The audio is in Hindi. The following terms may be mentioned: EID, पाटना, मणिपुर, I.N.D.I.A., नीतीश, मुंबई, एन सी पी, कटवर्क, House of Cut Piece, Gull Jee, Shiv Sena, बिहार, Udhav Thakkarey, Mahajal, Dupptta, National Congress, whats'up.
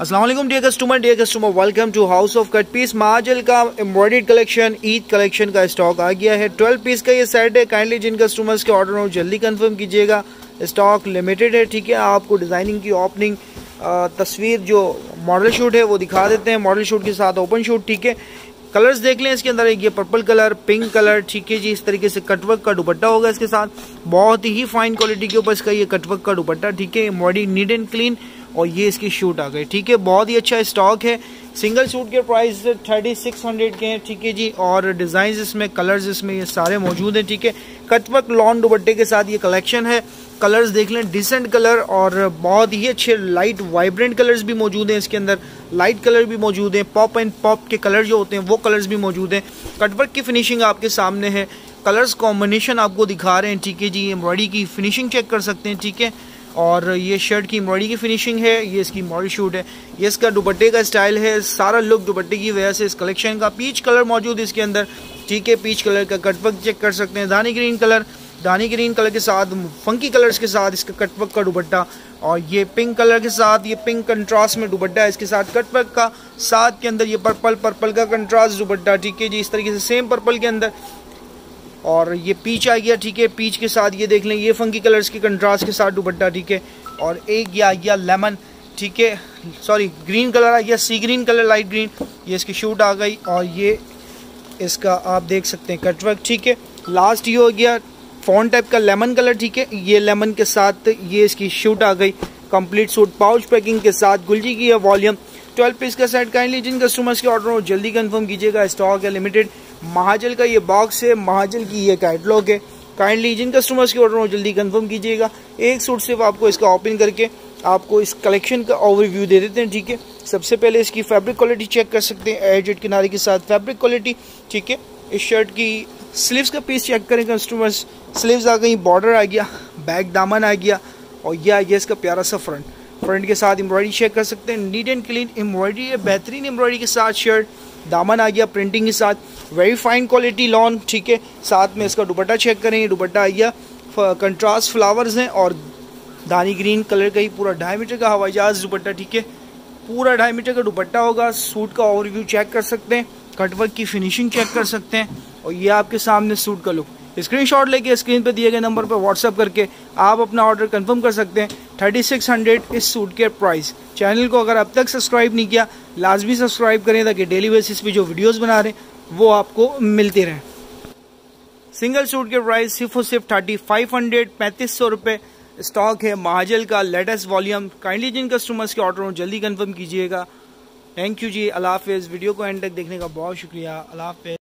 अस्सलाम वालेकुम dear customer welcome to house of cut piece. महाजल का एम्ब्रॉयडर्ड कलेक्शन, ईद कलेक्शन का स्टॉक आ गया है। 12 पीस का ये सेट है। काइंडली जिन कस्टमर्स के ऑर्डर हो जल्दी कंफर्म कीजिएगा, स्टॉक लिमिटेड है। ठीक है, आपको डिज़ाइनिंग की ओपनिंग तस्वीर जो मॉडल शूट है वो दिखा देते हैं, मॉडल शूट के साथ ओपन शूट। ठीक है, कलर्स देख लें इसके अंदर, ये पर्पल कलर, पिंक कलर। ठीक है जी, इस तरीके से कटवर्क का दुपट्टा होगा इसके साथ, बहुत ही फाइन क्वालिटी के ऊपर इसका ये कटवर्क का दुपट्टा। ठीक है, बॉडी नीट एंड क्लीन, और ये इसकी शूट आ गई। ठीक है, बहुत ही अच्छा स्टॉक है। सिंगल शूट के प्राइस 3600 के हैं। ठीक है जी, और डिज़ाइन इसमें, कलर्स इसमें ये सारे मौजूद हैं। ठीक है, कटवर्क लॉन दुपट्टे के साथ ये कलेक्शन है। कलर्स देख लें, डिसेंट कलर और बहुत ही अच्छे लाइट वाइब्रेंट कलर्स भी मौजूद हैं इसके अंदर, लाइट कलर भी मौजूद हैं, पॉप एंड पॉप के कलर जो होते हैं वो कलर्स भी मौजूद हैं। कटवर्क की फिनिशिंग आपके सामने है, कलर्स कॉम्बिनेशन आपको दिखा रहे हैं। ठीक है जी, एम्ब्रॉयडरी की फिनिशिंग चेक कर सकते हैं। ठीक है, और ये शर्ट की एम्ब्रॉयडरी की फिनिशिंग है, ये इसकी मॉडल शूट है, ये इसका दुपट्टे का स्टाइल है। सारा लुक दुपट्टे की वजह से इस कलेक्शन का। पीच कलर मौजूद इसके अंदर। ठीक है, पीच कलर का कटवर्क चेक कर सकते हैं। दानी ग्रीन कलर के साथ, फंकी कलर्स के साथ इसका कटवर्क का दुपट्टा, और ये पिंक कलर के साथ, ये पिंक कंट्रास्ट में दुपट्टा है इसके साथ कटवर्क का, साथ के अंदर ये पर्पल का कंट्रास्ट दुपट्टा। ठीक है जी, इस तरीके से सेम पर्पल के अंदर, और ये पीच आ गया। ठीक है, पीच के साथ ये देख लें, ये फंकी कलर्स के कंट्रास्ट के साथ दुपट्टा। ठीक है, और एक ये आ गया लेमन। ठीक है, सॉरी ग्रीन कलर आ गया, sea green colour, light green, ये इसकी शूट आ गई, और ये इसका आप देख सकते हैं कटवर्क। ठीक है, लास्ट ये हो गया फॉन टाइप का लेमन कलर। ठीक है, ये लेमन के साथ ये इसकी शूट आ गई। कंप्लीट सूट पाउच पैकिंग के साथ गुल जी की है वॉल्यूम 12 पीस का सेट। काइंडली जिन कस्टमर्स के ऑर्डर हो जल्दी कंफर्म कीजिएगा, स्टॉक है लिमिटेड। महाजल का ये बॉक्स है, महाजल की ये कैटलॉग है। काइंडली जिन कस्टमर्स के ऑर्डर हो जल्दी कंफर्म कीजिएगा। एक सूट सिर्फ आपको इसका ओपन करके आपको इस कलेक्शन का ओवरव्यू दे देते हैं। ठीक है, सबसे पहले इसकी फैब्रिक क्वालिटी चेक कर सकते हैं, एजेड किनारे के साथ फैब्रिक क्वालिटी। ठीक है, इस शर्ट की स्लीव्स का पीस चेक करें कस्टमर्स, स्लीव्स आ गई, बॉर्डर आ गया, बैक दामन आ गया, और यह आ गया इसका प्यारा सा फ्रंट के साथ एम्ब्रॉयडरी चेक कर सकते हैं। नीट एंड क्लीन एम्ब्रॉयडरी है, बेहतरीन एम्ब्रॉयडरी के साथ शर्ट, दामन आ गया प्रिंटिंग के साथ, वेरी फाइन क्वालिटी लॉन। ठीक है, साथ में इसका दुपट्टा चेक करें, ये दुपट्टा आ गया, कंट्रास्ट फ्लावर्स हैं, और दानी ग्रीन कलर का ही पूरा 2.5 मीटर का हवाई जहाज दुपट्टा। ठीक है, पूरा 2.5 मीटर का दुपट्टा होगा। सूट का ओवरव्यू चेक कर सकते हैं, कटवर्क की फिनिशिंग चेक कर सकते हैं, और ये आपके सामने सूट का लुक। स्क्रीनशॉट लेके स्क्रीन पर दिए गए नंबर पर व्हाट्सअप करके आप अपना ऑर्डर कंफर्म कर सकते हैं। 3600 इस सूट के प्राइस। चैनल को अगर अब तक सब्सक्राइब नहीं किया, लाजमी सब्सक्राइब करें, ताकि डेली बेसिस पे जो वीडियोस बना रहे हैं वो आपको मिलते रहें। सिंगल सूट के प्राइस सिर्फ और सिर्फ 3500, 3500 रुपये। स्टॉक है महाजल का लेटेस्ट वॉल्यूम। काइंडली जिन कस्टमर्स के ऑर्डर हो जल्दी कन्फर्म कीजिएगा। थैंक यू जी, अल्लाह हाफिज़। वीडियो को एंड तक देखने का बहुत शुक्रिया, अल्लाह हाफिज़।